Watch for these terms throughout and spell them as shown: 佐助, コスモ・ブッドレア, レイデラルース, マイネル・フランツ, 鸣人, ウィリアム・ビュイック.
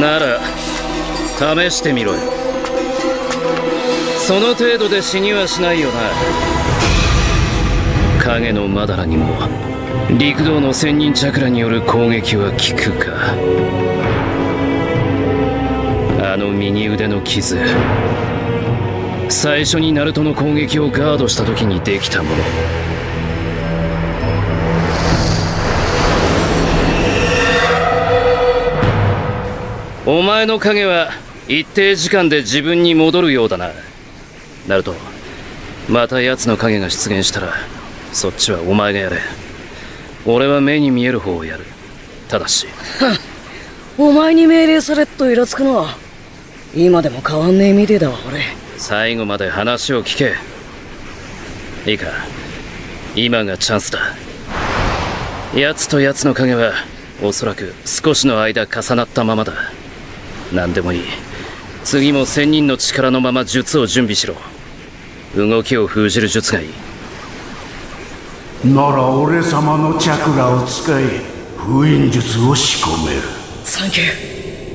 なら試してみろよ。その程度で死にはしないよな。影のマダラにも陸道の千人チャクラによる攻撃は効くか。あの右腕の傷、最初にナルトの攻撃をガードした時にできたもの。お前の影は一定時間で自分に戻るようだな。ナルト、また奴の影が出現したらそっちはお前がやれ。俺は目に見える方をやる。ただしお前に命令されっとイラつくのは今でも変わんねえみてえだわ。俺、最後まで話を聞け。いいか、今がチャンスだ。奴と奴の影はおそらく少しの間重なったままだ。何でもいい。次も千人の力のまま術を準備しろ。動きを封じる術がいい。なら俺様のチャクラを使い封印術を仕込める。サンキュ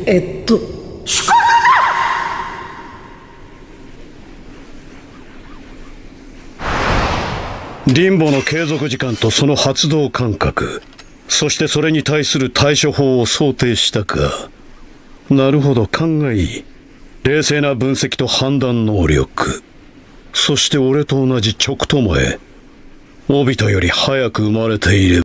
ー。仕込んだ。リンボの継続時間とその発動間隔、そしてそれに対する対処法を想定したか。なるほど、勘がいい。冷静な分析と判断能力。そして俺と同じ直と前、オビトより早く生まれていれば。